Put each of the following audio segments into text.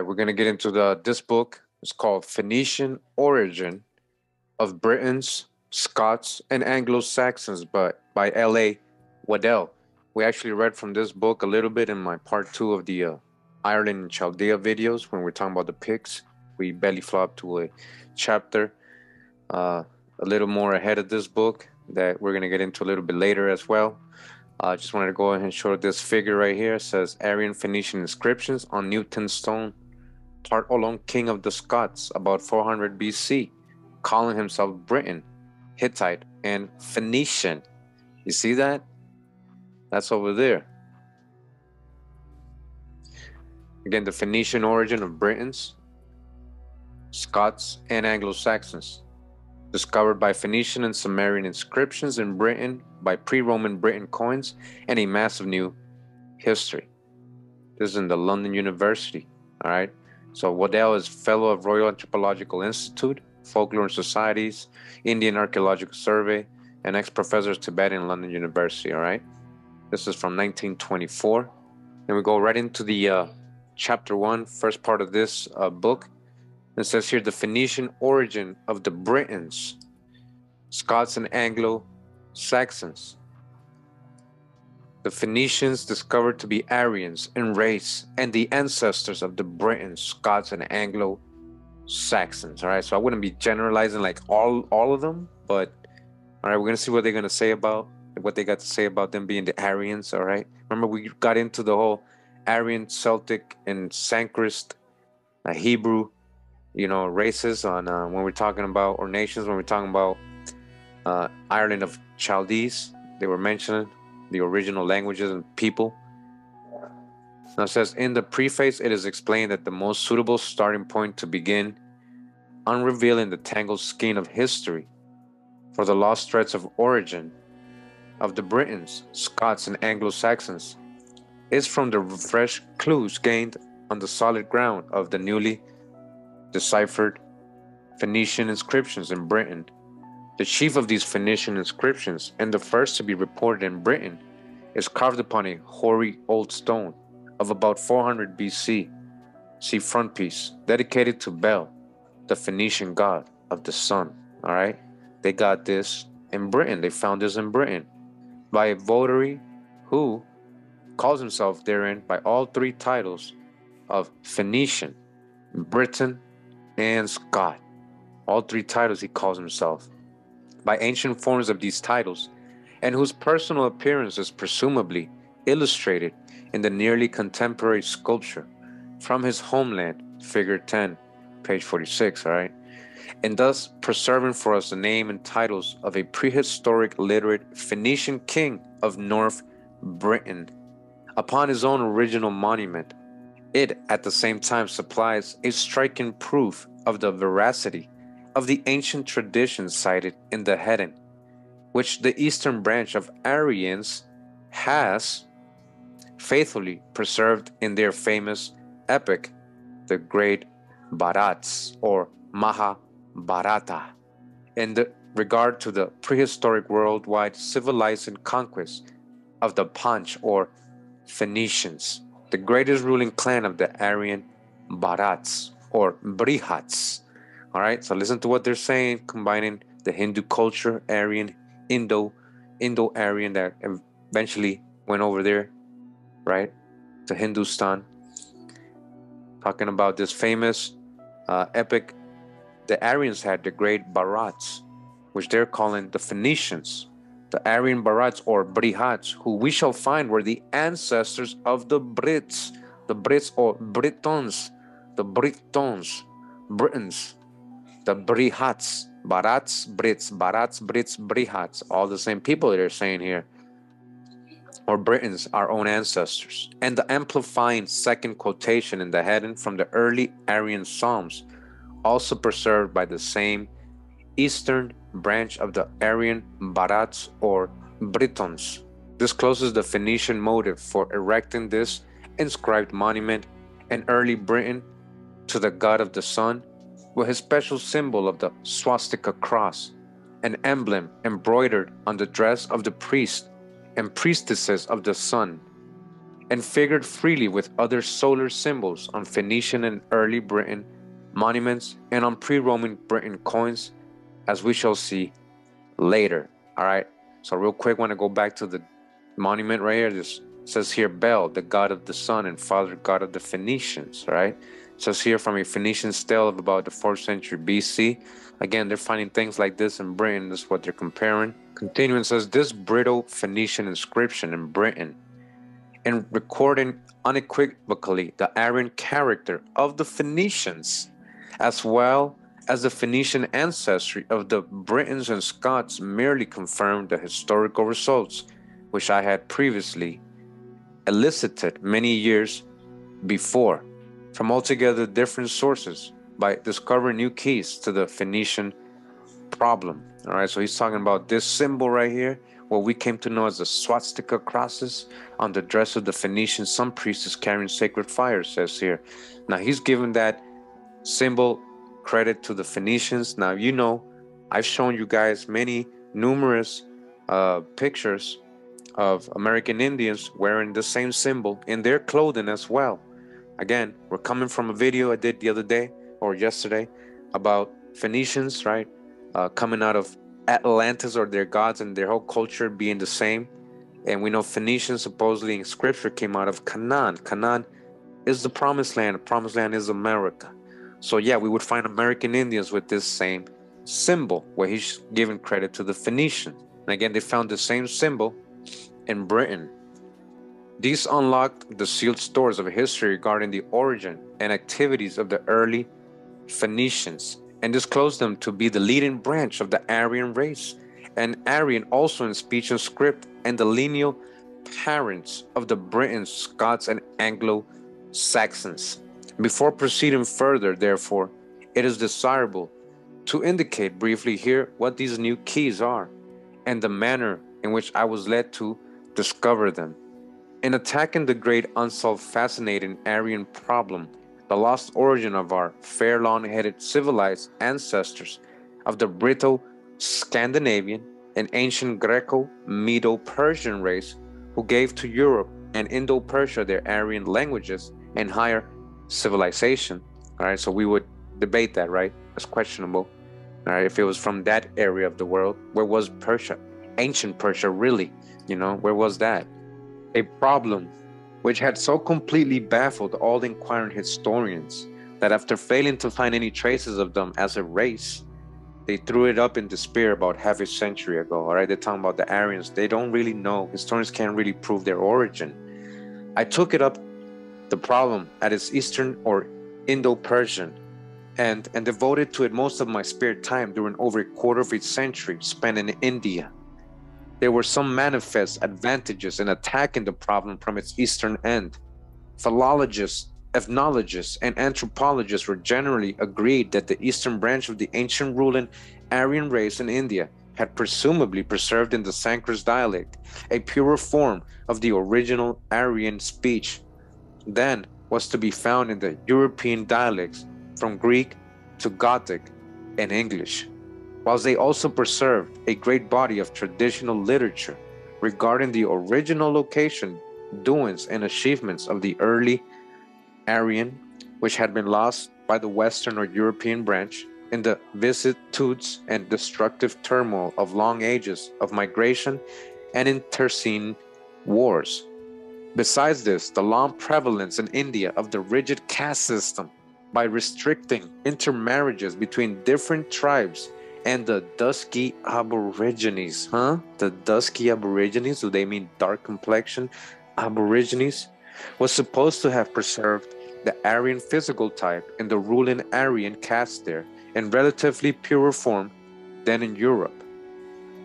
We're going to get into this book. It's called Phoenician Origin of Britons, Scots, and Anglo-Saxons by L.A. Waddell. We actually read from this book a little bit in my part two of the Ireland and Chaldea videos when we're talking about the Picts. We belly flopped to a chapter a little more ahead of this book that we're going to get into a little bit later as well. I just wanted to go ahead and show this figure right here. It says Aryan Phoenician inscriptions on Newton's stone. Partolon, king of the Scots, about 400 BC, calling himself Briton, Hittite, and Phoenician. You see that? That's over there. Again, the Phoenician origin of Britons, Scots, and Anglo-Saxons. Discovered by Phoenician and Sumerian inscriptions in Britain, by pre-Roman Britain coins, and a massive new history. This is in the London University, all right? So Waddell is Fellow of Royal Anthropological Institute, Folklore and Societies, Indian Archaeological Survey, and ex-professor of Tibet in London University, all right? This is from 1924. Then we go right into the chapter one, first part of this book. It says here, the Phoenician origin of the Britons, Scots, and Anglo-Saxons. The Phoenicians, discovered to be Aryans in race and the ancestors of the Britons, Scots, and Anglo-Saxons. All right, so I wouldn't be generalizing like all of them, but all right, we're gonna see what they're gonna say about what they got to say about them being the Aryans. All right, remember we got into the whole Aryan, Celtic, and Sanskrit, Hebrew, you know, races on when we're talking about, or nations when we're talking about Ireland of Chaldees. They were mentioning the original languages and people. Now it says, in the preface, it is explained that the most suitable starting point to begin unrevealing the tangled skein of history for the lost threads of origin of the Britons, Scots, and Anglo-Saxons is from the fresh clues gained on the solid ground of the newly deciphered Phoenician inscriptions in Britain. The chief of these Phoenician inscriptions, and the first to be reported in Britain, is carved upon a hoary old stone of about 400 BC, see frontispiece, dedicated to Bel, the Phoenician god of the sun. All right, they got this in Britain. They found this in Britain by a votary who calls himself therein by all three titles of Phoenician, Briton, and Scot. All three titles he calls himself. By ancient forms of these titles, and whose personal appearance is presumably illustrated in the nearly contemporary sculpture from his homeland, figure 10, page 46, all right? And thus preserving for us the name and titles of a prehistoric literate Phoenician king of North Britain upon his own original monument. It at the same time supplies a striking proof of the veracity of the ancient traditions cited in the heading, which the eastern branch of Aryans has faithfully preserved in their famous epic, the Great Bharats or Mahabharata, in the regard to the prehistoric worldwide civilizing conquest of the Panch or Phoenicians, the greatest ruling clan of the Aryan Bharats or Brihats. All right, so listen to what they're saying, combining the Hindu culture, Aryan, Indo-Aryan that eventually went over there, right, to Hindustan. Talking about this famous epic, the Aryans had the Great Bharats, which they're calling the Phoenicians, the Aryan Bharats or Brihats, who we shall find were the ancestors of the Brits or Britons, the Britons, Britons, the Brihats, Bharats, Brits, Brihats, all the same people they're saying here, or Britons, our own ancestors. And the amplifying second quotation in the heading from the early Aryan Psalms, also preserved by the same eastern branch of the Aryan Bharats or Britons. This closes the Phoenician motive for erecting this inscribed monument in early Britain to the god of the sun, with his special symbol of the swastika cross, an emblem embroidered on the dress of the priest and priestesses of the sun, and figured freely with other solar symbols on Phoenician and early Britain monuments and on pre-Roman Britain coins, as we shall see later. All right, so real quick, want to go back to the monument right here. This says here, Bel, the god of the sun and father god of the Phoenicians, right? It says here from a Phoenician stele of about the 4th century BC. Again, they're finding things like this in Britain. That's what they're comparing. Continuing says, this brittle Phoenician inscription in Britain, and recording unequivocally the Aryan character of the Phoenicians, as well as the Phoenician ancestry of the Britons and Scots, merely confirmed the historical results which I had previously elicited many years before from altogether different sources by discovering new keys to the Phoenician problem. All right, so he's talking about this symbol right here, what we came to know as the swastika crosses on the dress of the Phoenician sun priestess carrying sacred fire, says here. Now he's given that symbol credit to the Phoenicians. Now, you know, I've shown you guys numerous pictures of American Indians wearing the same symbol in their clothing as well. Again, we're coming from a video I did the other day or yesterday about Phoenicians, right, coming out of Atlantis or their gods and their whole culture being the same. And we know Phoenicians supposedly in scripture came out of Canaan. Canaan is the promised land. The promised land is America. So yeah, we would find American Indians with this same symbol, where he's giving credit to the Phoenicians. And again, they found the same symbol in Britain. These unlocked the sealed stores of history regarding the origin and activities of the early Phoenicians, and disclosed them to be the leading branch of the Aryan race, and Aryan also in speech and script, and the lineal parents of the Britons, Scots, and Anglo-Saxons. Before proceeding further, therefore, it is desirable to indicate briefly here what these new keys are and the manner in which I was led to discover them. In attacking the great unsolved, fascinating Aryan problem, the lost origin of our fair, long-headed, civilized ancestors of the brittle Scandinavian and ancient Greco-Medo-Persian race, who gave to Europe and Indo-Persia their Aryan languages and higher civilization. All right, so we would debate that, right? That's questionable. All right, if it was from that area of the world, where was Persia, ancient Persia, really? You know, where was that? A problem which had so completely baffled all inquiring historians that after failing to find any traces of them as a race, they threw it up in despair about half a century ago. All right, they're talking about the Aryans. They don't really know. Historians can't really prove their origin. I took it up, the problem, at its Eastern or Indo-Persian, and devoted to it most of my spare time during over a quarter of a century spent in India. There were some manifest advantages in attacking the problem from its eastern end. Philologists Ethnologists and anthropologists were generally agreed that the eastern branch of the ancient ruling Aryan race in India had presumably preserved in the Sanskrit dialect a purer form of the original Aryan speech than was to be found in the European dialects from Greek to Gothic and English, whilst they also preserved a great body of traditional literature regarding the original location, doings, and achievements of the early Aryan, which had been lost by the Western or European branch in the vicissitudes and destructive turmoil of long ages of migration and intestine wars. Besides this, the long prevalence in India of the rigid caste system by restricting intermarriages between different tribes and the dusky aborigines, The dusky aborigines, do they mean dark complexion aborigines? Was supposed to have preserved the Aryan physical type in the ruling Aryan caste there in relatively purer form than in Europe.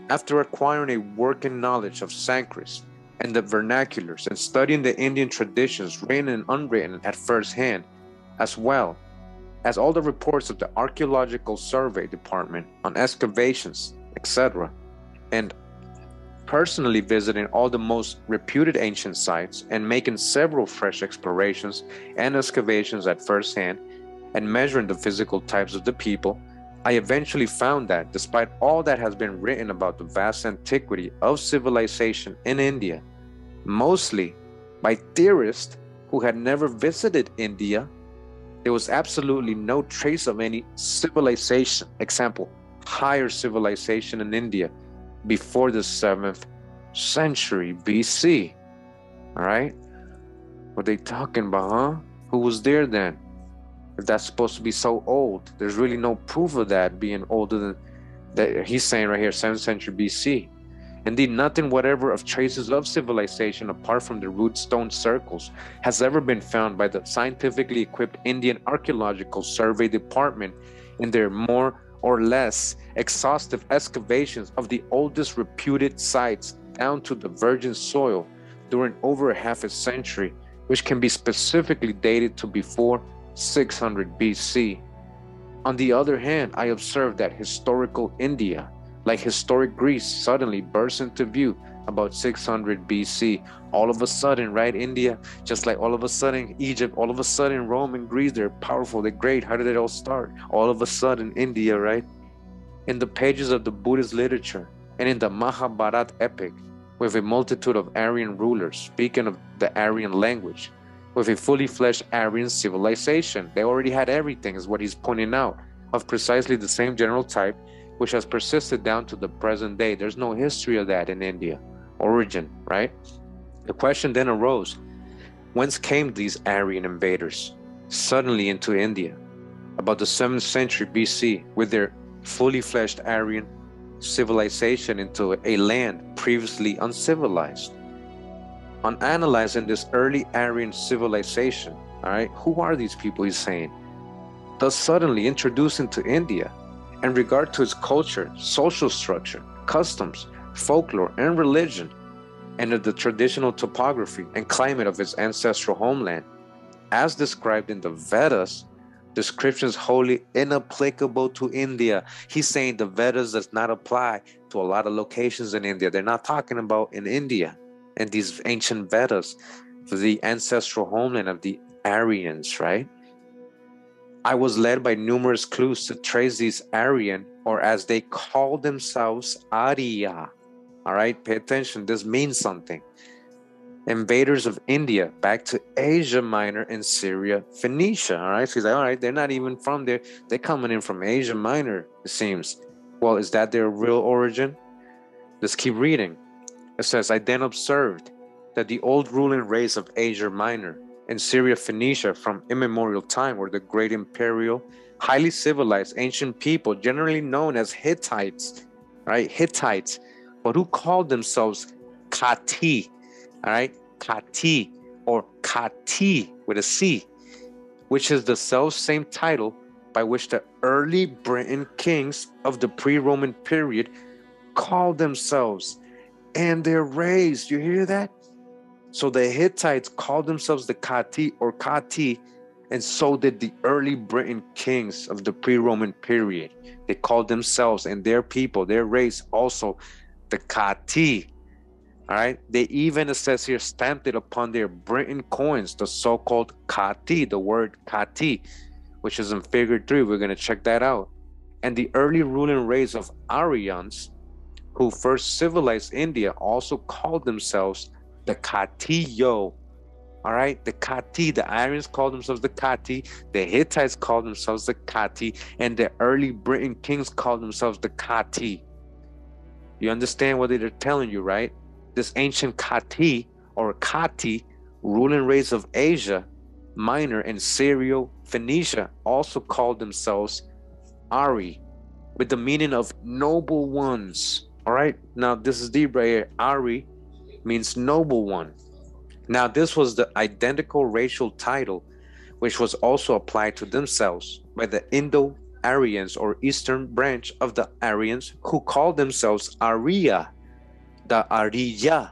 After acquiring a working knowledge of Sanskrit and the vernaculars and studying the Indian traditions written and unwritten at first hand, as well as all the reports of the Archaeological Survey Department on excavations, etc., and personally visiting all the most reputed ancient sites and making several fresh explorations and excavations at first hand, and measuring the physical types of the people, I eventually found that, despite all that has been written about the vast antiquity of civilization in India, mostly by theorists who had never visited India, there was absolutely no trace of any civilization, example, higher civilization in India before the 7th century BC. All right? What are they talking about, Who was there then? If that's supposed to be so old, there's really no proof of that being older than that. He's saying right here, 7th century BC. Indeed, nothing whatever of traces of civilization apart from the rude stone circles has ever been found by the scientifically equipped Indian Archaeological Survey Department in their more or less exhaustive excavations of the oldest reputed sites down to the virgin soil during over half a century, which can be specifically dated to before 600 BC. On the other hand, I observed that historical India, like historic Greece, suddenly bursts into view about 600 BC. All of a sudden, right, India, just like all of a sudden Egypt, all of a sudden Rome and Greece, they're powerful, they're great. How did it all start? All of a sudden, India, right? In the pages of the Buddhist literature and in the Mahabharata epic, with a multitude of Aryan rulers speaking of the Aryan language, with a fully fleshed Aryan civilization. They already had everything, is what he's pointing out, of precisely the same general type, which has persisted down to the present day. There's no history of that in India. Origin, right? The question then arose, whence came these Aryan invaders suddenly into India about the 7th century BC with their fully fleshed Aryan civilization into a land previously uncivilized? On analyzing this early Aryan civilization, all right, who are these people, he's saying, thus suddenly introduced into India in regard to its culture, social structure, customs, folklore, and religion, and of the traditional topography and climate of its ancestral homeland, as described in the Vedas, descriptions wholly inapplicable to India. He's saying the Vedas does not apply to a lot of locations in India. They're not talking about in India. And these ancient Vedas, the ancestral homeland of the Aryans, right? I was led by numerous clues to trace these Aryan, or as they call themselves, Arya. All right, pay attention, this means something. Invaders of India back to Asia Minor and Syria, Phoenicia. All right, so he's like, all right, they're not even from there. They're coming in from Asia Minor, it seems. Well, is that their real origin? Let's keep reading. It says, I then observed that the old ruling race of Asia Minor and Syria Phoenicia from immemorial time were the great imperial, highly civilized ancient people generally known as Hittites, right? Hittites, but who called themselves Kati, all right? Kati or Kati with a C, which is the self-same title by which the early Briton kings of the pre-Roman period called themselves and their race. You hear that? So the Hittites called themselves the Kati or Kati, and so did the early Briton kings of the pre-Roman period. They called themselves and their people, their race, also the Kati. All right. They even, it says here, stamped it upon their Briton coins, the so-called Kati, the word Kati, which is in figure 3. We're going to check that out. And the early ruling race of Aryans, who first civilized India, also called themselves the Katiyo. All right, the Kati. The Aryans called themselves the Kati. The Hittites called themselves the Kati, and the early Briton kings called themselves the Kati. You understand what they're telling you, right? This ancient Kati or Kati, ruling race of Asia Minor and Syro-Phoenicia, also called themselves Ari, with the meaning of noble ones. All right, now this is deep right here. Ari means noble one. Now this was the identical racial title which was also applied to themselves by the Indo-Aryans or eastern branch of the Aryans, who called themselves Arya, the Ariya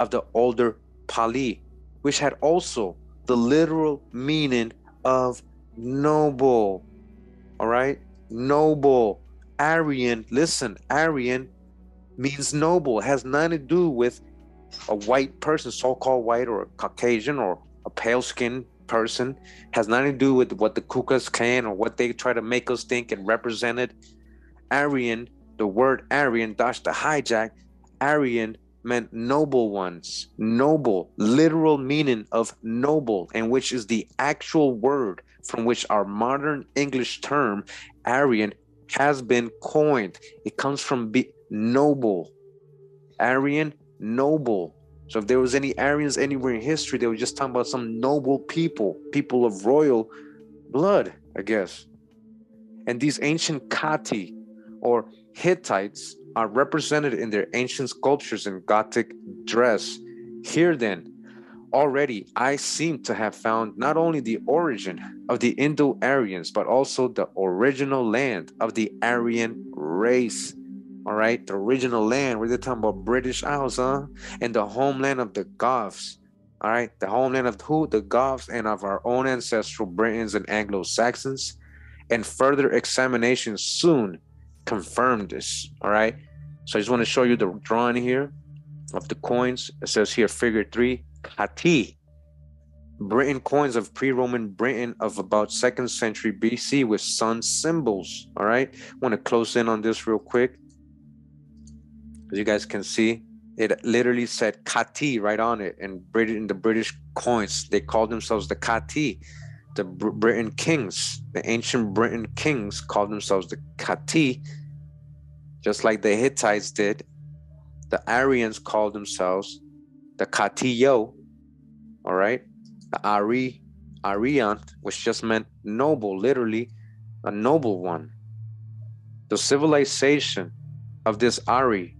of the older Pali, which had also the literal meaning of noble. All right, noble. Aryan, listen, Aryan means noble. It has nothing to do with a white person, so-called white, or a Caucasian or a pale-skinned person. Has nothing to do with what the Ku Klux Klan or what they try to make us think and represent it. Aryan, the word Aryan, dash the hijack, Aryan meant noble ones, noble, literal meaning of noble, and which is the actual word from which our modern English term Aryan has been coined. It comes from noble, Aryan, noble. So if there was any Aryans anywhere in history, they were just talking about some noble people, people of royal blood, I guess. And these ancient Kati or Hittites are represented in their ancient sculptures in Gothic dress. Here then, already I seem to have found not only the origin of the Indo-Aryans, but also the original land of the Aryan race. All right, the original land, where they're talking about British Isles, huh? And the homeland of the Goths. All right, the homeland of who? The Goths, and of our own ancestral Britons and Anglo-Saxons. And further examination soon confirmed this. All right, so I just want to show you the drawing here of the coins. It says here, figure 3, Kati. Briton coins of pre-Roman Britain of about 2nd century BC with sun symbols. All right, I want to close in on this real quick. As you guys can see, it literally said Kati right on it. And in the British coins, they called themselves the Kati. The Briton kings, the ancient Briton kings, called themselves the Kati, just like the Hittites did. The Aryans called themselves the Katiyo, all right? The Aryan, which just meant noble, literally a noble one. The civilization of this Ari,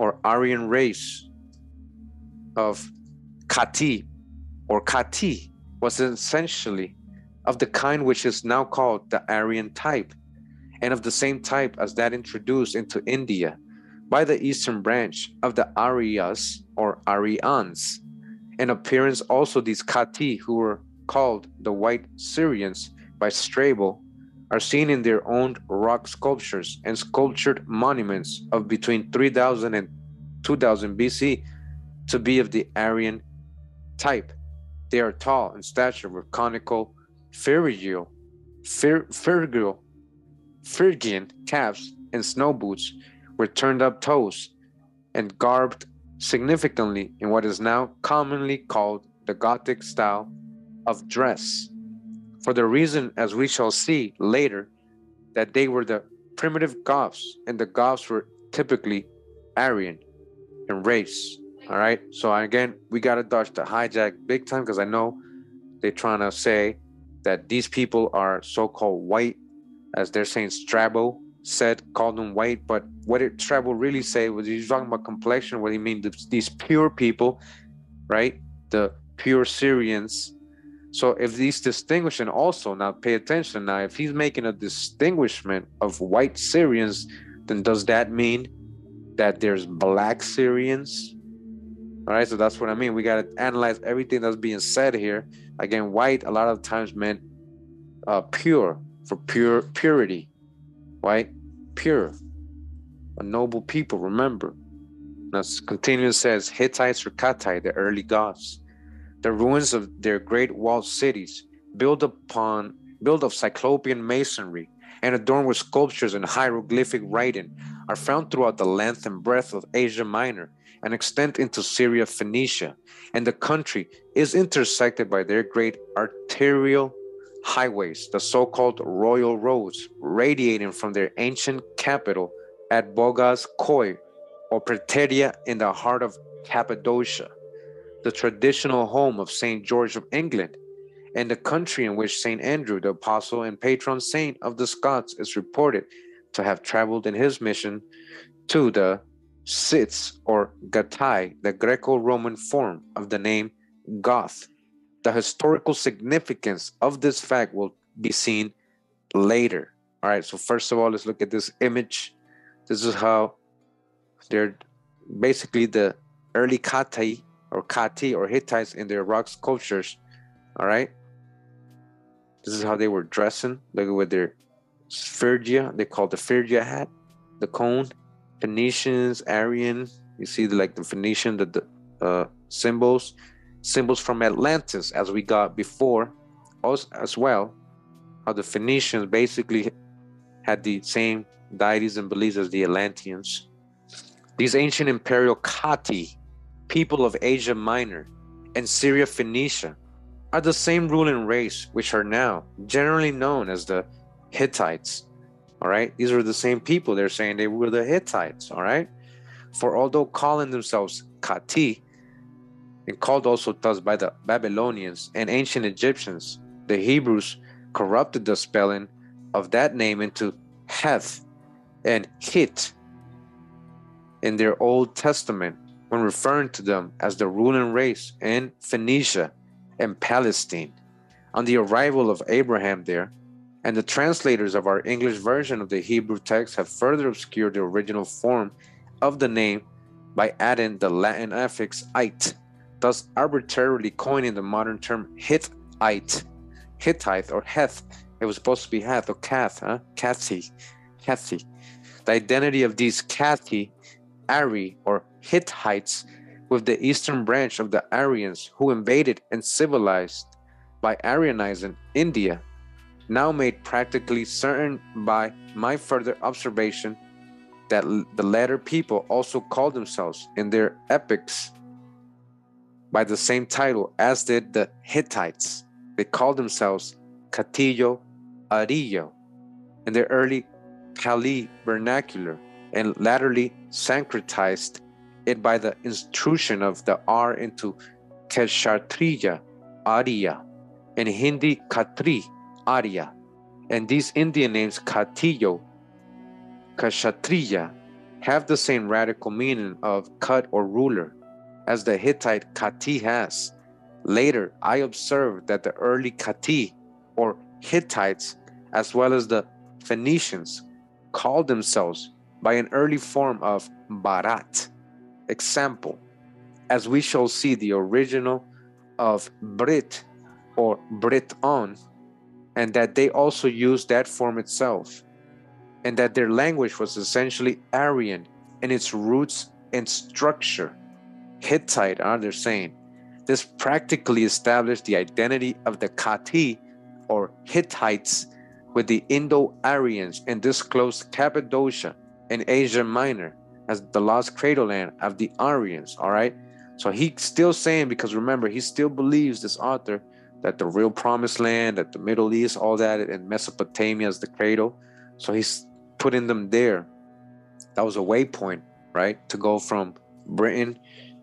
or Aryan race of Kati or Kati, was essentially of the kind which is now called the Aryan type, and of the same type as that introduced into India by the eastern branch of the Aryas or Aryans. In appearance also, these Kati, who were called the White Syrians by Strabo, are seen in their own rock sculptures and sculptured monuments of between 3000 and 2000 BC to be of the Aryan type. They are tall in stature with conical Phrygian caps and snow boots with turned up toes, and garbed significantly in what is now commonly called the Gothic style of dress, for the reason, as we shall see later, that they were the primitive Goths, and the Goths were typically Aryan in race. All right, so again, we got to dodge the hijack big time, because I know they're trying to say that these people are so-called white, as they're saying Strabo said, called them white. But what did Strabo really say? Was he talking about complexion? What do you mean? These pure people, right? The pure Syrians. So if he's distinguishing also, now pay attention, now if he's making a distinguishment of white Syrians, then does that mean that there's black Syrians? All right, so that's what I mean. We got to analyze everything that's being said here. Again, white a lot of times meant pure, for pure purity, right? Pure, a noble people, remember. Now, continuing says, Hittites or Kati, the early gods, the ruins of their great walled cities, built of cyclopean masonry and adorned with sculptures and hieroglyphic writing, are found throughout the length and breadth of Asia Minor and extend into Syria, Phoenicia, and the country is intersected by their great arterial highways, the so-called royal roads, radiating from their ancient capital at Boğazköy or Perteria in the heart of Cappadocia, the traditional home of St. George of England, and the country in which St. Andrew, the apostle and patron saint of the Scots, is reported to have traveled in his mission to the Scythes or Gatai, the Greco-Roman form of the name Goth. The historical significance of this fact will be seen later. All right, so first of all, let's look at this image. This is how they're basically the early Kati or Hittites in their rock sculptures. All right, this is how they were dressing. Look at with their Phrygia, they called the Phrygia hat, the cone. Phoenicians, Aryan, you see like the Phoenician, the symbols from Atlantis, as we got before, as well, how the Phoenicians basically had the same deities and beliefs as the Atlanteans. These ancient imperial Kati, people of Asia Minor and Syria Phoenicia, are the same ruling race, which are now generally known as the Hittites. All right, these are the same people. They're saying they were the Hittites. All right, for although calling themselves Kati, and called also thus by the Babylonians and ancient Egyptians, the Hebrews corrupted the spelling of that name into Heth and Hit in their Old Testament when referring to them as the ruling race in Phoenicia and Palestine. On the arrival of Abraham there, and the translators of our English version of the Hebrew text have further obscured the original form of the name by adding the Latin affix "ite," thus arbitrarily coining the modern term Hittite, or Heth. It was supposed to be Heth or Kath, huh? Kathi. The identity of these Kathi, Ari, or Hittites with the eastern branch of the Aryans who invaded and civilized by Aryanizing India, now made practically certain by my further observation that the latter people also called themselves in their epics by the same title as did the Hittites. They called themselves Katillo Arillo in their early Pali vernacular and latterly syncretized it by the intrusion of the R into Kshatriya, Arya, and Hindi Khatri, Arya, and these Indian names Katillo, Kshatriya, have the same radical meaning of cut or ruler as the Hittite Kati has. Later, I observed that the early Kati or Hittites, as well as the Phoenicians, called themselves by an early form of Barat, example, as we shall see the original of Brit or Briton, and that they also used that form itself, and that their language was essentially Aryan in its roots and structure. Hittite, they're saying. This practically established the identity of the Kati or Hittites with the Indo-Aryans and disclosed Cappadocia in Asia Minor as the lost cradleland of the Aryans, all right? So he's still saying, because remember, he still believes, this author, that the real promised land, that the Middle East, all that, and Mesopotamia is the cradle. So he's putting them there. That was a waypoint, right? To go from Britain.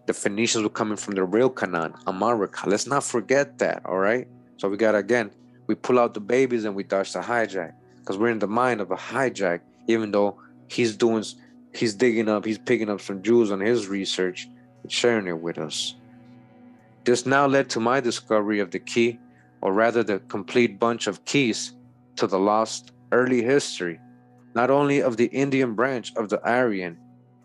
The Phoenicians were coming from the real Canaan, America. Let's not forget that, all right? So we got, again, we pull out the babies and we dodge the hijack, because we're in the mind of a hijack, even though he's picking up some Jews on his research and sharing it with us. This now led to my discovery of the key, or rather the complete bunch of keys to the lost early history, not only of the Indian branch of the Aryan,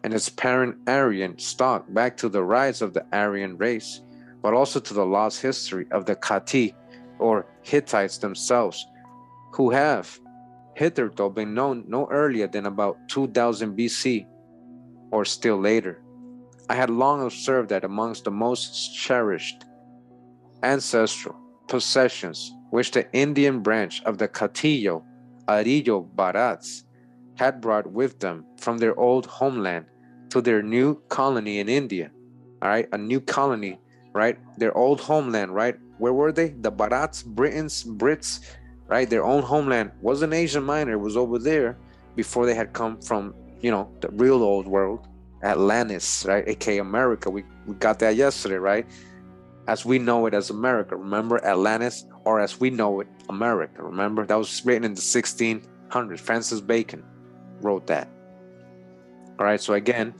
and its parent Aryan stock back to the rise of the Aryan race, but also to the lost history of the Kati or Hittites themselves, who have hitherto been known no earlier than about 2000 BC or still later. I had long observed that amongst the most cherished ancestral possessions which the Indian branch of the Catillo Arillo Barats had brought with them from their old homeland to their new colony in India. All right, a new colony, right? Their old homeland, right? Where were they? The Barats, Britons, Brits, right? Their own homeland wasn't Asia Minor, it was over there before they had come from, you know, the real old world, Atlantis, right? AKA America. We got that yesterday, right? As we know it as America, remember Atlantis, or as we know it, America, remember? That was written in the 1600s. Francis Bacon wrote that. All right, so again,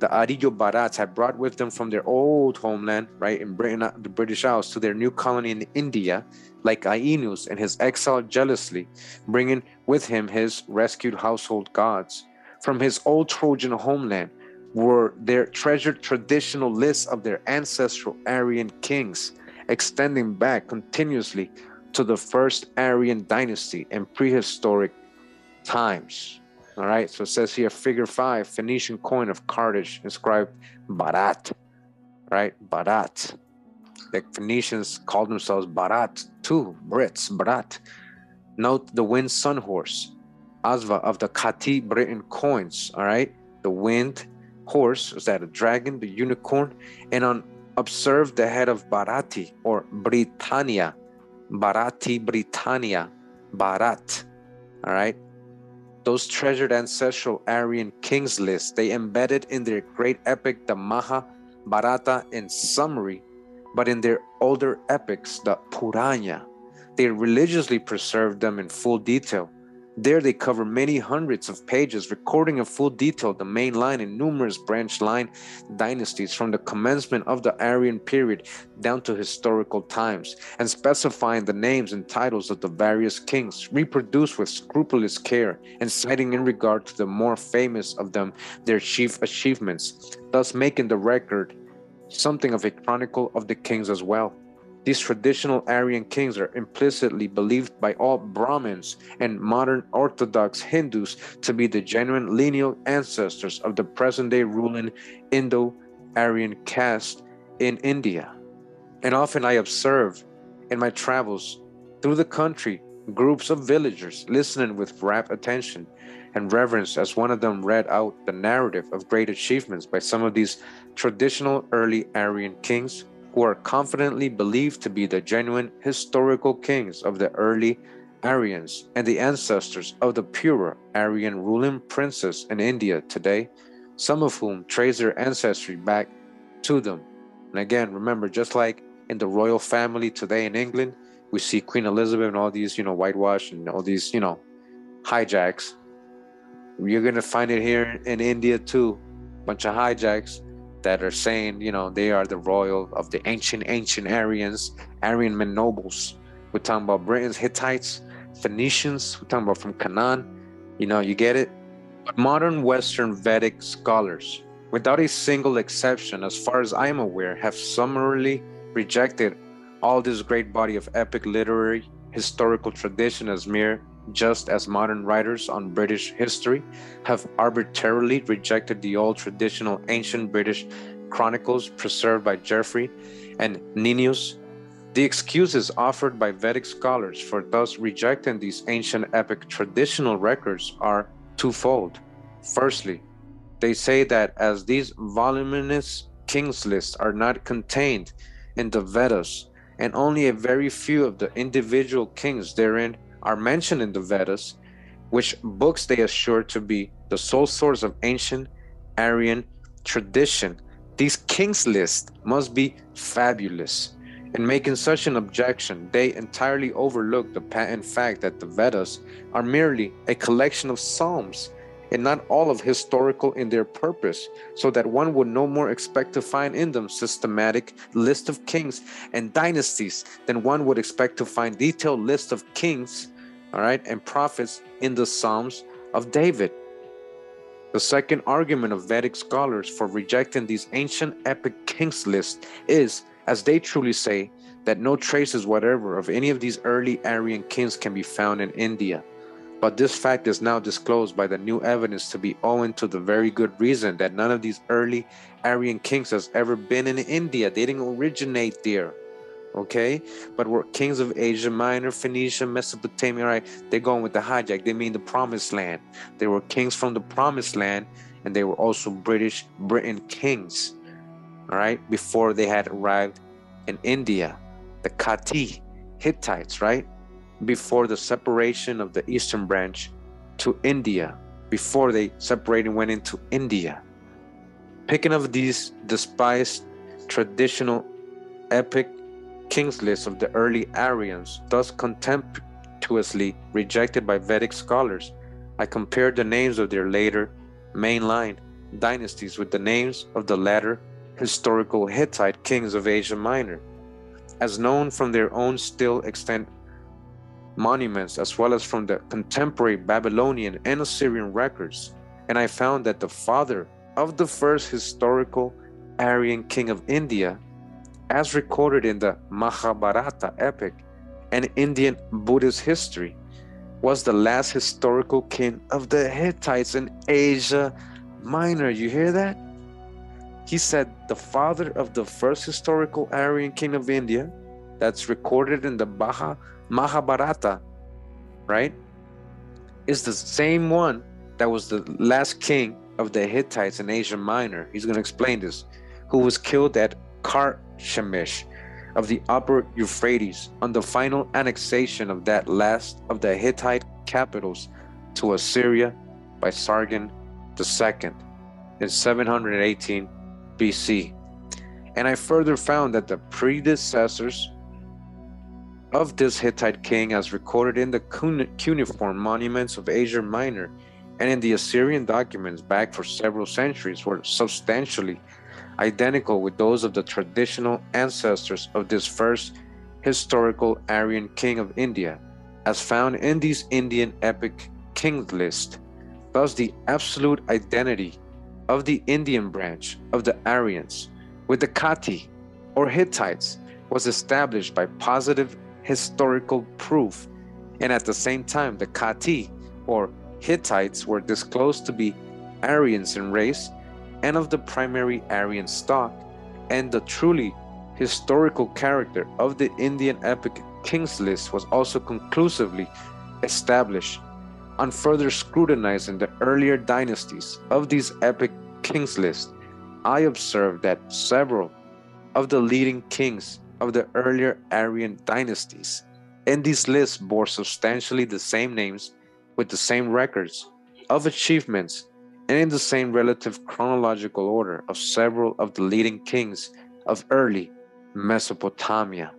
the Arillo Barats had brought with them from their old homeland, right, in Britain, the British Isles, to their new colony in India, like Aenus in his exile jealously, bringing with him his rescued household gods. From his old Trojan homeland were their treasured traditional lists of their ancestral Aryan kings, extending back continuously to the first Aryan dynasty and prehistoric times. All right, so it says here, figure 5, Phoenician coin of Carthage inscribed Barat, right? Barat. The Phoenicians called themselves Barat too, Brits, Barat. Note the wind sun horse, Asva of the Kati Britain coins, all right? The wind horse, is that a dragon, the unicorn, and on observed the head of Barati or Britannia, Barati, Britannia, Barat, all right? Those treasured ancestral Aryan kings list, they embedded in their great epic, the Mahabharata, in summary, but in their older epics, the Purana, they religiously preserved them in full detail. There they cover many hundreds of pages, recording in full detail the main line and numerous branch line dynasties from the commencement of the Aryan period down to historical times, and specifying the names and titles of the various kings, reproduced with scrupulous care, and citing in regard to the more famous of them their chief achievements, thus making the record something of a chronicle of the kings as well. These traditional Aryan kings are implicitly believed by all Brahmins and modern Orthodox Hindus to be the genuine lineal ancestors of the present-day ruling Indo-Aryan caste in India. And often I observe in my travels through the country groups of villagers listening with rapt attention and reverence as one of them read out the narrative of great achievements by some of these traditional early Aryan kings, who are confidently believed to be the genuine historical kings of the early Aryans and the ancestors of the purer Aryan ruling princes in India today, some of whom trace their ancestry back to them. And again, remember, just like in the royal family today in England, we see Queen Elizabeth and all these, you know, whitewash and all these, you know, hijacks. You're going to find it here in India too, bunch of hijacks that are saying, you know, they are the royal of the ancient Aryans, Aryan men nobles. We're talking about Britons, Hittites, Phoenicians, we're talking about from Canaan, you know, you get it? But modern Western Vedic scholars, without a single exception, as far as I am aware, have summarily rejected all this great body of epic literary historical tradition as mere, just as modern writers on British history have arbitrarily rejected the old traditional ancient British chronicles preserved by Geoffrey and Nennius. The excuses offered by Vedic scholars for thus rejecting these ancient epic traditional records are twofold. Firstly, they say that as these voluminous kings lists are not contained in the Vedas, and only a very few of the individual kings therein are mentioned in the Vedas, which books they assure to be the sole source of ancient Aryan tradition, these kings list must be fabulous. In making such an objection, they entirely overlook the patent fact that the Vedas are merely a collection of psalms and not all of historical in their purpose, so that one would no more expect to find in them systematic list of kings and dynasties than one would expect to find detailed list of kings, all right, and prophets in the Psalms of David. The second argument of Vedic scholars for rejecting these ancient epic kings lists is, as they truly say, that no traces whatever of any of these early Aryan kings can be found in India. But this fact is now disclosed by the new evidence to be owing to the very good reason that none of these early Aryan kings has ever been in India. They didn't originate there, okay? But were kings of Asia Minor, Phoenicia, Mesopotamia, right? They're going with the hijack. They mean the Promised Land. They were kings from the Promised Land, and they were also Britain kings, all right? Before they had arrived in India, the Kati, Hittites, right? Before the separation of the Eastern branch to India, before they separated and went into India. Picking up these despised traditional epic kings lists of the early Aryans, thus contemptuously rejected by Vedic scholars, I compared the names of their later mainline dynasties with the names of the latter historical Hittite kings of Asia Minor, as known from their own still extant monuments, as well as from the contemporary Babylonian and Assyrian records, and I found that the father of the first historical Aryan king of India, as recorded in the Mahabharata epic and Indian Buddhist history, was the last historical king of the Hittites in Asia Minor. You hear that? He said the father of the first historical Aryan king of India, that's recorded in the Mahabharata, right, is the same one that was the last king of the Hittites in Asia Minor. He's going to explain this, who was killed at Karchemish of the upper Euphrates on the final annexation of that last of the Hittite capitals to Assyria by Sargon II in 718 BC. And I further found that the predecessors of this Hittite king, as recorded in the cuneiform monuments of Asia Minor and in the Assyrian documents back for several centuries, were substantially identical with those of the traditional ancestors of this first historical Aryan king of India, as found in these Indian epic kings list. Thus, the absolute identity of the Indian branch of the Aryans with the Kati or Hittites was established by positive historical proof, and at the same time the Kati or Hittites were disclosed to be Aryans in race and of the primary Aryan stock, and the truly historical character of the Indian epic kings list was also conclusively established. On further scrutinizing the earlier dynasties of these epic kings list, I observed that several of the leading kings of the earlier Aryan dynasties and these lists bore substantially the same names with the same records of achievements and in the same relative chronological order of several of the leading kings of early Mesopotamia.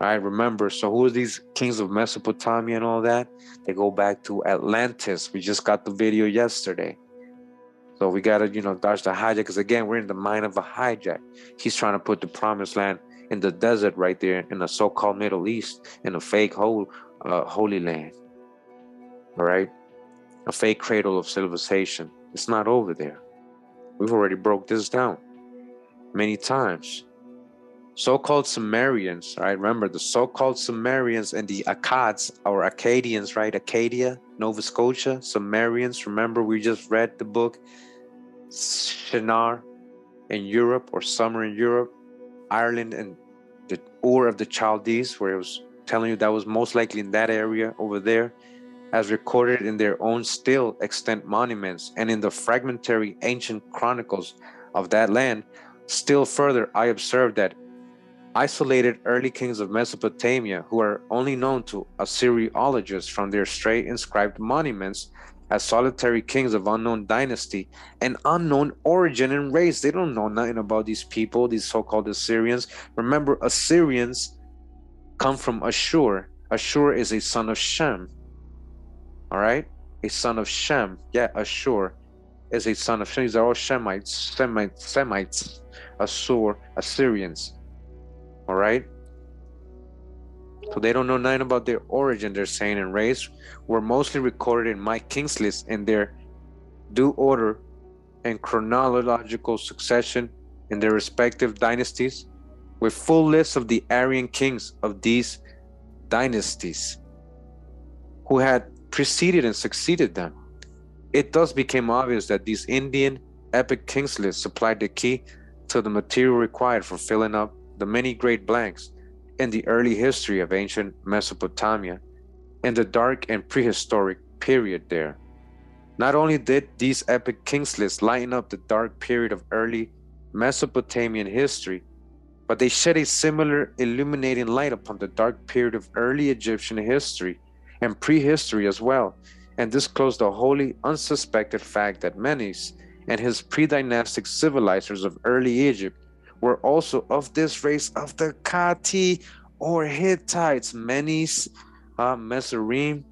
All right, remember, so who are these kings of Mesopotamia and all that? They go back to Atlantis. We just got the video yesterday. So we got to, you know, dodge the hijack, because again, we're in the mind of a hijack. He's trying to put the Promised Land in the desert right there in the so-called Middle East, in a fake holy land, all right? A fake cradle of civilization. It's not over there. We've already broke this down many times. So-called Sumerians, all right? Remember, the so-called Sumerians and the Akkads, or Akkadians, right? Akkadia, Nova Scotia, Sumerians. Remember, we just read the book Shinar in Europe, or Summer in Europe, Ireland, and the Ur of the Chaldees, where it was telling you that was most likely in that area over there, as recorded in their own still extant monuments and in the fragmentary ancient chronicles of that land. Still further, I observed that isolated early kings of Mesopotamia, who are only known to Assyriologists from their stray inscribed monuments as solitary kings of unknown dynasty and unknown origin and race. They don't know nothing about these people, these so-called Assyrians. Remember, Assyrians come from Ashur. Ashur is a son of Shem, all right? A son of Shem. Yeah, Ashur is a son of Shem. These are all Semites, Ashur, Assyrians. All right, so they don't know nothing about their origin, they're saying, and race, were mostly recorded in my kings list in their due order, and chronological succession in their respective dynasties, with full lists of the Aryan kings of these dynasties who had preceded and succeeded them. It thus became obvious that these Indian epic kings lists supplied the key to the material required for filling up the many great blanks in the early history of ancient Mesopotamia and the dark and prehistoric period there. Not only did these epic kings lists lighten up the dark period of early Mesopotamian history, but they shed a similar illuminating light upon the dark period of early Egyptian history and prehistory as well, and disclosed the wholly unsuspected fact that Menes and his pre-dynastic civilizers of early Egypt were also of this race of the Kati or Hittites, Menes, Mizraim,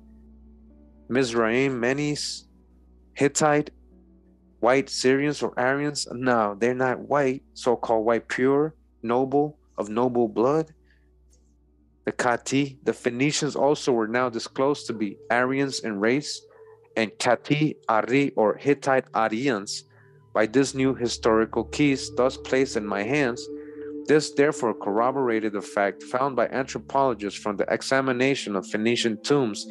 Menes, Hittite, white Syrians or Aryans. No, they're not white, so-called white, pure, noble, of noble blood. The Kati, the Phoenicians also were now disclosed to be Aryans in race, and Kati, Ari, or Hittite Aryans, by these new historical keys thus placed in my hands. This therefore corroborated the fact found by anthropologists from the examination of Phoenician tombs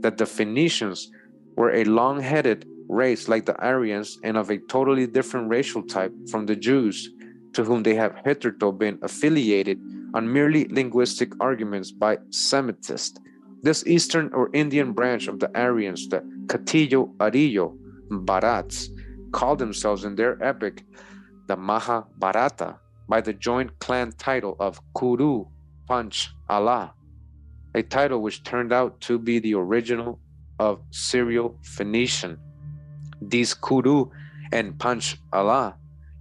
that the Phoenicians were a long-headed race like the Aryans and of a totally different racial type from the Jews, to whom they have hitherto been affiliated on merely linguistic arguments by Semitists. This Eastern or Indian branch of the Aryans, the Katillo Arillo Barats, called themselves in their epic, the Mahabharata, by the joint clan title of Kuru, Panch Allah, a title which turned out to be the original of Syro-Phoenician. These Kuru and Panch Allah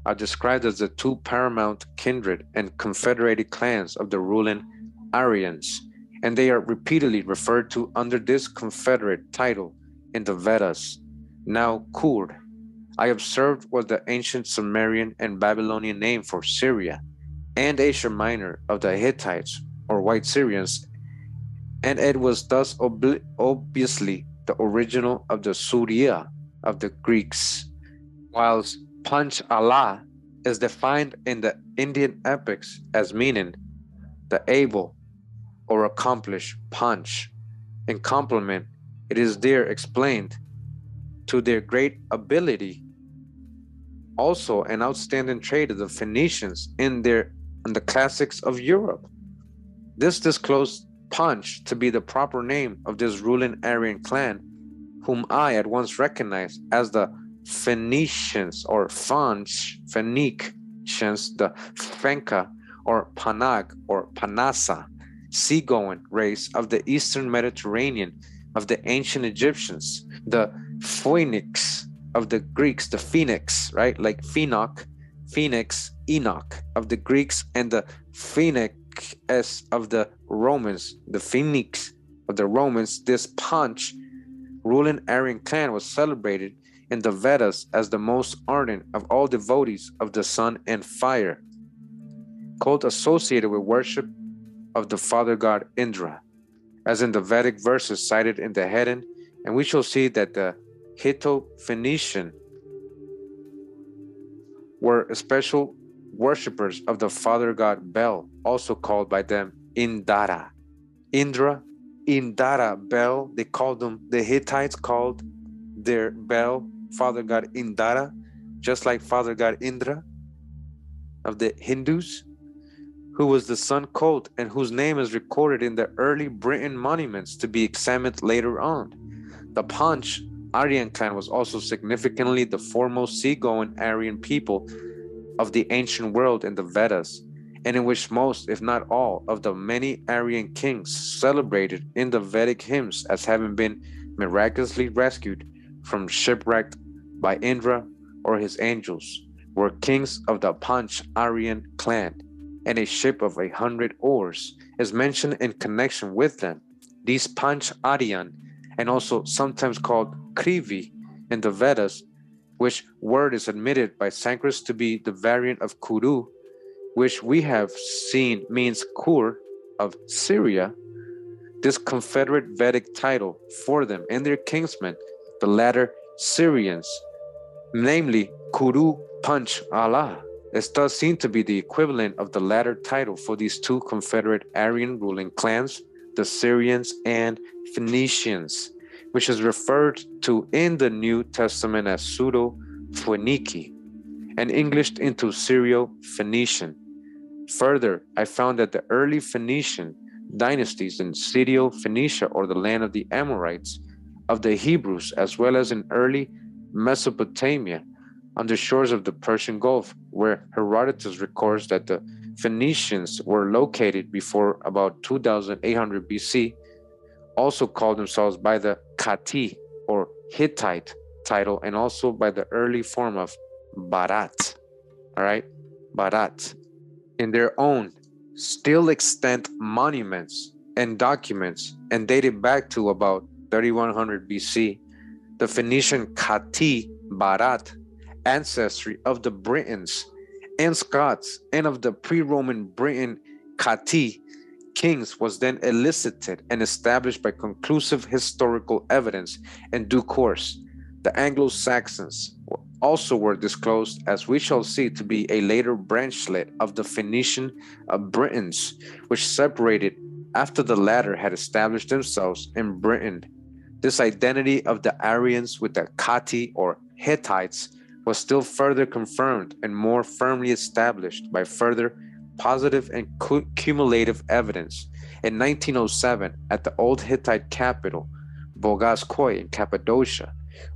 are described as the two paramount kindred and confederated clans of the ruling Aryans, and they are repeatedly referred to under this confederate title in the Vedas. Now Kur, I observed, was the ancient Sumerian and Babylonian name for Syria and Asia Minor of the Hittites or white Syrians, and it was thus obviously the original of the Suria of the Greeks, whilst Panch Allah is defined in the Indian epics as meaning the able or accomplished Panch. In compliment, it is there explained to their great ability, also an outstanding trait of the Phoenicians in the classics of Europe. This disclosed Panch to be the proper name of this ruling Aryan clan, whom I at once recognized as the Phoenicians or Phoenicians, the Fenka or Panag or Panasa, seagoing race of the Eastern Mediterranean of the ancient Egyptians, the Phoenix of the Greeks, the Phoenix, right? Like Phoenix, Enoch of the Greeks, and the Phoenix of the Romans, the Phoenix of the Romans. This Panch ruling Aryan clan was celebrated in the Vedas as the most ardent of all devotees of the sun and fire, cult associated with worship of the father god Indra, as in the Vedic verses cited in the heading, and we shall see that the Hitto-Phoenician were special worshippers of the father god Bel, also called by them Indara. Indra, Indara, Bel, they called them, the Hittites called their Bel father god Indara, just like father god Indra of the Hindus, who was the sun cult and whose name is recorded in the early Britain monuments to be examined later on. The Panch Aryan clan was also significantly the foremost seagoing Aryan people of the ancient world in the Vedas, and in which most, if not all, of the many Aryan kings celebrated in the Vedic hymns as having been miraculously rescued from shipwrecked by Indra or his angels, were kings of the Panch Aryan clan, and a ship of 100 oars is mentioned in connection with them. These Panch Aryan, and also sometimes called Krivi in the Vedas, which word is admitted by Sanskrit to be the variant of Kuru, which we have seen means Kur of Syria. This confederate Vedic title for them and their kinsmen, the latter Syrians, namely Kuru, Panch Allah, is thus seen to be the equivalent of the latter title for these two confederate Aryan ruling clans, the Syrians and Phoenicians, which is referred to in the New Testament as Pseudo-Phoeniki, and Englished into Syro-Phoenician. Further, I found that the early Phoenician dynasties in Syro-Phoenicia, or the land of the Amorites, of the Hebrews, as well as in early Mesopotamia, on the shores of the Persian Gulf, where Herodotus records that the Phoenicians were located before about 2800 BC, also called themselves by the Kati or Hittite title, and also by the early form of Barat, all right, Barat, in their own still extant monuments and documents, and dated back to about 3100 BC, the Phoenician Kati Barat ancestry of the Britons and Scots and of the pre-Roman Briton Kati kings was then elicited and established by conclusive historical evidence. In due course, the Anglo-Saxons also were disclosed, as we shall see, to be a later branchlet of the Phoenician Britons, which separated after the latter had established themselves in Britain. This identity of the Aryans with the Kati or Hittites was still further confirmed and more firmly established by further positive and cumulative evidence. In 1907, at the old Hittite capital, Boğazköy in Cappadocia,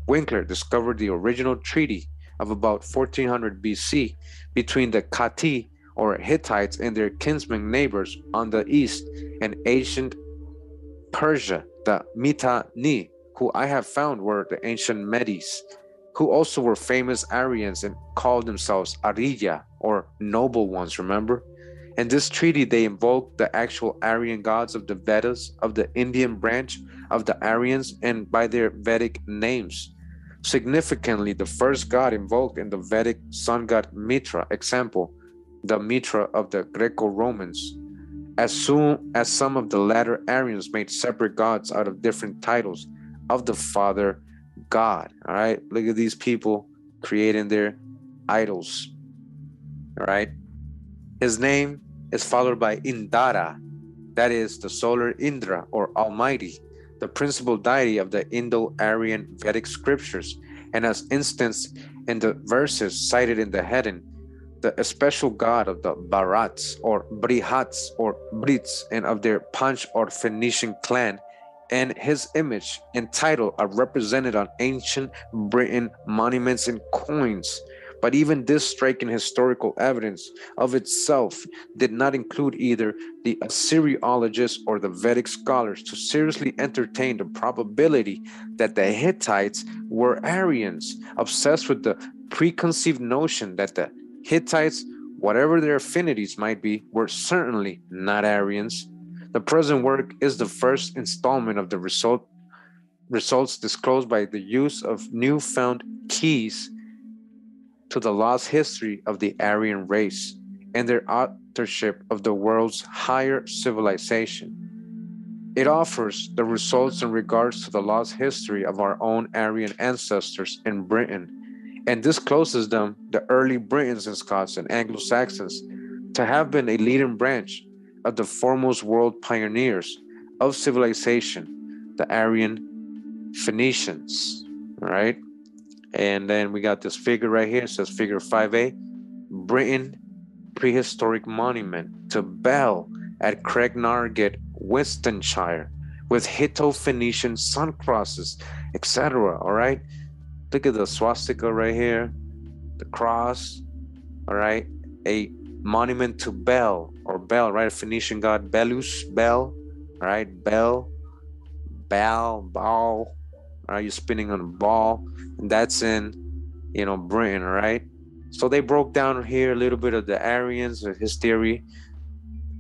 Winkler discovered the original treaty of about 1400 BC between the Kati or Hittites and their kinsmen neighbors on the east and ancient Persia, the Mitanni, who I have found were the ancient Medes, who also were famous Aryans and called themselves Ariya, or noble ones, remember? In this treaty, they invoked the actual Aryan gods of the Vedas, of the Indian branch of the Aryans, and by their Vedic names. Significantly, the first god invoked in the Vedic sun god Mitra, example, the Mitra of the Greco-Romans. As soon as some of the latter Aryans made separate gods out of different titles of the father god. All right, look at these people creating their idols. All right, his name is followed by Indara, that is the solar Indra or Almighty, the principal deity of the Indo-Aryan Vedic scriptures, and as instance in the verses cited in the heading, the especial god of the Barats or Brihats or Brits and of their Panch or Phoenician clan, and his image and title are represented on ancient Britain monuments and coins. But even this striking historical evidence of itself did not include either the Assyriologists or the Vedic scholars to seriously entertain the probability that the Hittites were Aryans, obsessed with the preconceived notion that the Hittites, whatever their affinities might be, were certainly not Aryans. The present work is the first installment of the results disclosed by the use of newfound keys to the lost history of the Aryan race and their authorship of the world's higher civilization. It offers the results in regards to the lost history of our own Aryan ancestors in Britain, and discloses them, the early Britons and Scots and Anglo-Saxons, to have been a leading branch of the foremost world pioneers of civilization, the Aryan Phoenicians. All right, and then we got this figure right here. It says figure 5A, Britain prehistoric monument to Bel at Craignarget, Winstonshire, with Hitto-Phoenician sun crosses, etc. All right, look at the swastika right here, the cross. All right, a monument to Bel or Bel, right? Phoenician god Belus, Bel, right? Bel, Bal, Ball, right? You're spinning on a ball, and that's in, you know, Britain, right? So they broke down here a little bit of the Aryans with his theory.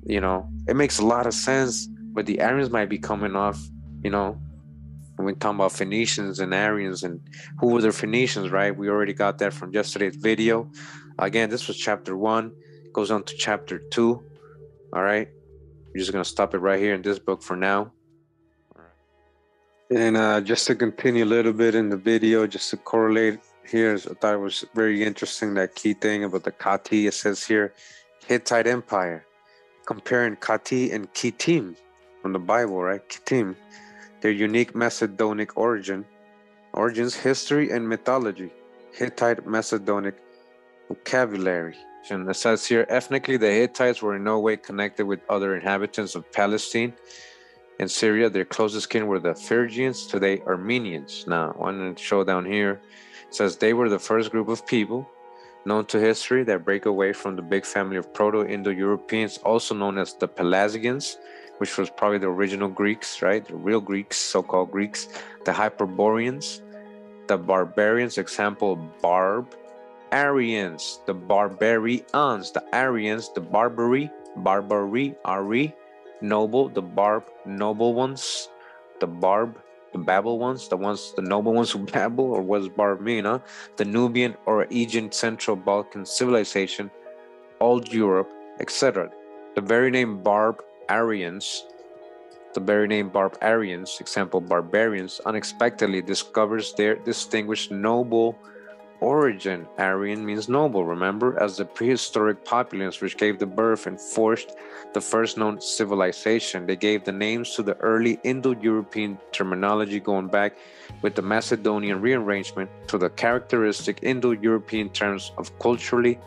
You know, it makes a lot of sense, but the Aryans might be coming off, you know, when we talk about Phoenicians and Aryans and who were the Phoenicians, right? We already got that from yesterday's video. Again, this was chapter 1. Goes on to chapter 2. All right, we're just gonna stop it right here in this book for now. And just to continue a little bit in the video, just to correlate Here's, I thought it was very interesting, that key thing about the Kati. It says here, Hittite Empire, comparing Kati and Kittim from the Bible, right? Kittim, their unique Macedonic origins, history, and mythology. Hittite Macedonic vocabulary. And it says here, ethnically, the Hittites were in no way connected with other inhabitants of Palestine and Syria. Their closest kin were the Phrygians, today Armenians. Now, one show down here, it says they were the first group of people known to history that break away from the big family of Proto-Indo-Europeans, also known as the Pelasgians, which was probably the original Greeks, right? The real Greeks, so-called Greeks, the Hyperboreans, the Barbarians, example Barb, Aryans, the Barbarians, the Aryans, the Barbary, Ari, noble, the Barb, noble ones, the Barb, the Babel ones, the noble ones who babble, or what does Barb mean, huh? The Nubian or Aegean Central Balkan civilization, old Europe, etc. The very name Barbarians, example Barbarians, unexpectedly discovers their distinguished noble origin. Aryan means noble, remember, as the prehistoric populace which gave the birth and forged the first known civilization. They gave the names to the early Indo-European terminology, going back with the Macedonian rearrangement to the characteristic Indo-European terms of culturally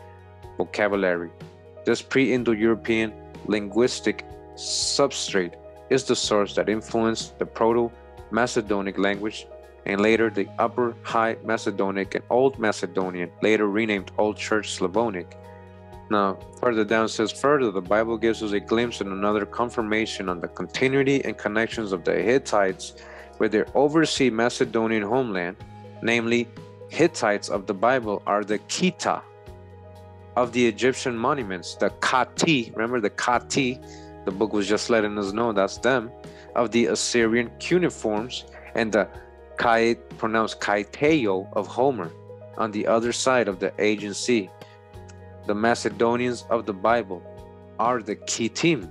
vocabulary. This pre-Indo-European linguistic substrate is the source that influenced the Proto-Macedonic language, and later the Upper High Macedonic and Old Macedonian, later renamed Old Church Slavonic. Now, further down it says, further, the Bible gives us a glimpse and another confirmation on the continuity and connections of the Hittites with their overseas Macedonian homeland, namely, Hittites of the Bible are the Kita of the Egyptian monuments, the Kati, remember the Kati, the book was just letting us know that's them, of the Assyrian cuneiforms, and the Kait, pronounced Kaiteo, of Homer, on the other side of the Aegean Sea. The Macedonians of the Bible are the Kittim.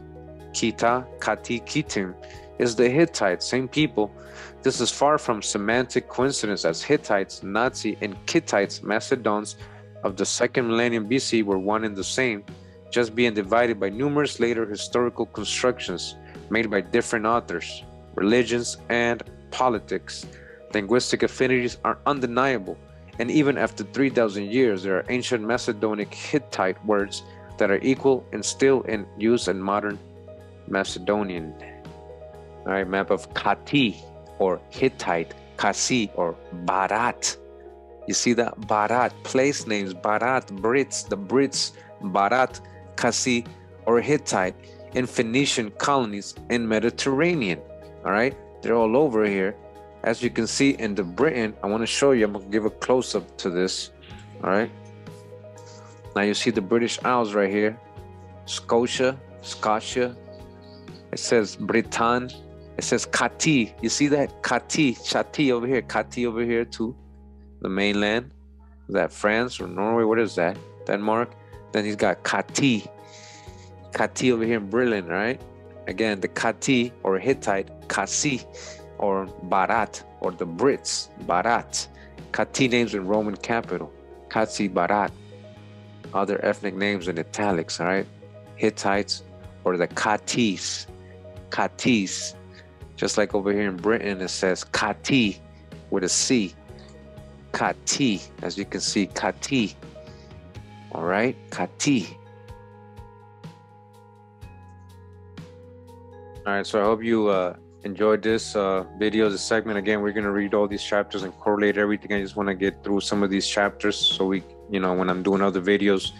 Kita, Kati, Kittim is the Hittite, same people. This is far from semantic coincidence, as Hittites, Nazi, and Kittites, Macedons of the second millennium BC, were one and the same, just being divided by numerous later historical constructions made by different authors, religions, and politics. Linguistic affinities are undeniable, and even after 3,000 years, there are ancient Macedonic Hittite words that are equal and still in use in modern Macedonian. All right, map of Kati or Hittite, Kasi or Barat. You see that? Barat, place names, Barat, Brits, the Brits, Barat, Kasi, or Hittite in Phoenician colonies in Mediterranean. All right, they're all over here. As you can see in the Britain, I want to show you, I'm going to give a close-up to this, all right? Now you see the British Isles right here, Scotia, it says Britain, it says Kati, you see that? Kati, Chati over here, Kati over here too, the mainland, is that France or Norway, what is that? Denmark, then he's got Kati over here in Berlin, right? Again, the Kati or Hittite, Kasi, or Barat, or the Brits, Barat. Kati names in Roman capital, Katsi Barat. Other ethnic names in italics, all right? Hittites, or the Katis, Katis. Just like over here in Britain, it says Kati with a C. Kati, as you can see, Kati, all right? Kati. All right, so I hope you enjoyed this video, this segment. Again, we're going to read all these chapters and correlate everything. I just want to get through some of these chapters so we, you know, when I'm doing other videos,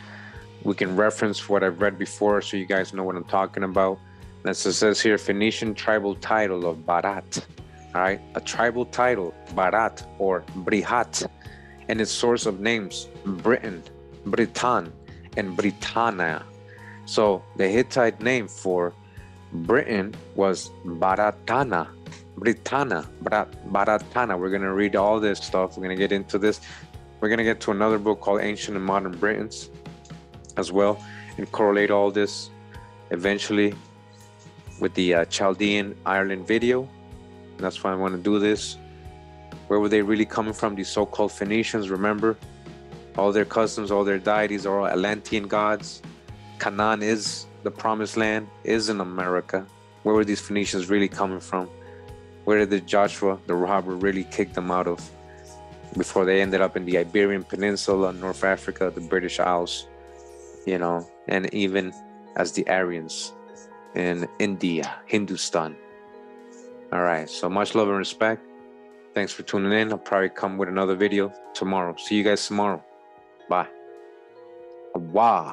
we can reference what I've read before so you guys know what I'm talking about. And as it says here, Phoenician tribal title of Barat, all right? A tribal title, Barat or Brihat, and its source of names, Britain, Britain, and Britannia. So the Hittite name for Britain was Baratana, Britannia, Baratana. We're going to read all this stuff. We're going to get into this. We're going to get to another book called Ancient and Modern Britons as well, and correlate all this eventually with the Chaldean Ireland video. And that's why I want to do this. Where were they really coming from? These so-called Phoenicians, remember? All their customs, all their deities are all Atlantean gods. Canaan is the promised land, is in America. Where were these Phoenicians really coming from? Where did Joshua, the robber, really kick them out of before they ended up in the Iberian Peninsula, North Africa, the British Isles, you know, and even as the Aryans in India, Hindustan. All right, so much love and respect. Thanks for tuning in. I'll probably come with another video tomorrow. See you guys tomorrow. Bye. Wow.